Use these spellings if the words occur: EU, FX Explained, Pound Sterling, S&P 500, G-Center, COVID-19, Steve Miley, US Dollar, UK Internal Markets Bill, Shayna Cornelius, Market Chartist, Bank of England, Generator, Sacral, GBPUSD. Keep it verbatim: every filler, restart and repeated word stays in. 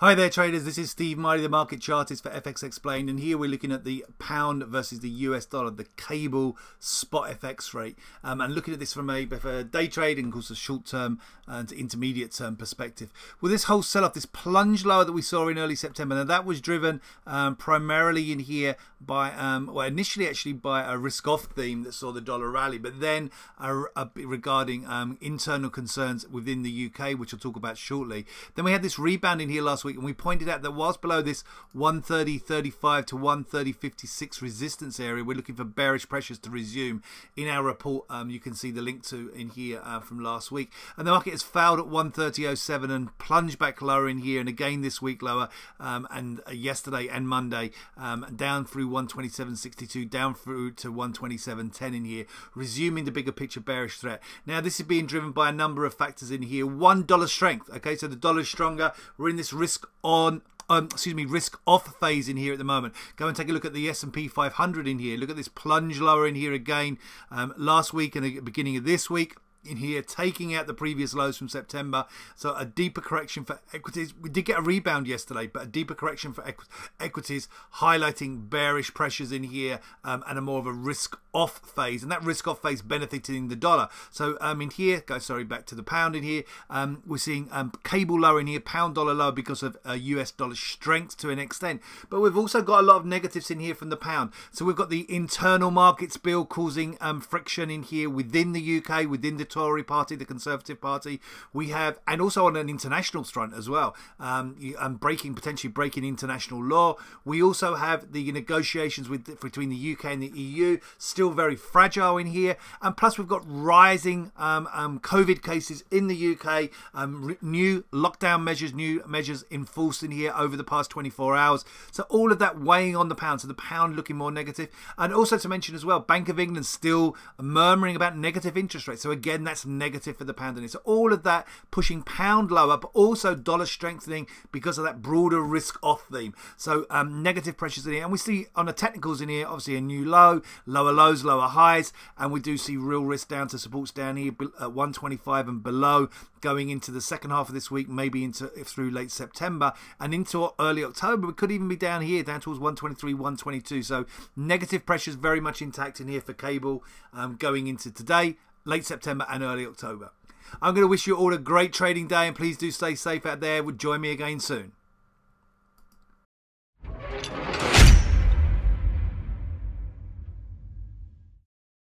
Hi there traders, this is Steve Miley, the Market Chartist for F X Explained, and here we're looking at the pound versus the U S dollar, the cable spot F X rate, um, and looking at this from a, a day trade and of course a short term and intermediate term perspective. Well, this whole sell-off, this plunge lower that we saw in early September, now that was driven um, primarily in here by, um, well initially actually by a risk-off theme that saw the dollar rally, but then uh, uh, regarding um, internal concerns within the U K, which I'll talk about shortly. Then we had this rebound in here last week. And we pointed out that whilst below this one thirty thirty-five to one thirty fifty-six resistance area, we're looking for bearish pressures to resume. In our report, um, you can see the link to in here uh, from last week. And the market has failed at one thirty oh seven and plunged back lower in here, and again this week lower, um, and uh, yesterday and Monday, um, down through one twenty-seven sixty-two, down through to one twenty-seven ten in here, resuming the bigger picture bearish threat. Now this is being driven by a number of factors in here. One, dollar strength. Okay, so the dollar is stronger. We're in this risk on um, excuse me risk off phase in here at the moment. Go and take a look at the S and P five hundred in here. Look at this plunge lower in here again um, last week and the beginning of this week in here, taking out the previous lows from September. So a deeper correction for equities. We did get a rebound yesterday, but a deeper correction for equ equities, highlighting bearish pressures in here um, and a more of a risk off phase, and that risk off phase benefiting the dollar. So um, in here, go sorry back to the pound in here, um, we're seeing um, cable lower in here, pound dollar lower because of uh, U S dollar strength to an extent, but we've also got a lot of negatives in here from the pound. So we've got the Internal Markets Bill causing um, friction in here within the U K, within the Tory party, the Conservative party. We have, and also on an international front as well, um, um, breaking potentially breaking international law. We also have the negotiations with between the U K and the E U, still very fragile in here. And plus we've got rising um, um, COVID cases in the U K, um, new lockdown measures, new measures enforced in here over the past twenty-four hours. So all of that weighing on the pound, so the pound looking more negative. And also to mention as well, Bank of England still murmuring about negative interest rates. So again, and that's negative for the pound, and it's all of that pushing pound lower, but also dollar strengthening because of that broader risk off theme. So um, negative pressures in here, and we see on the technicals in here obviously a new low, lower lows, lower highs, and we do see real risk down to supports down here at one twenty-five and below going into the second half of this week, maybe into if through late September and into early October. We could even be down here down towards one twenty-three one twenty-two, so negative pressures very much intact in here for cable um, going into today, late September and early October. I'm going to wish you all a great trading day, and please do stay safe out there. Join me again soon.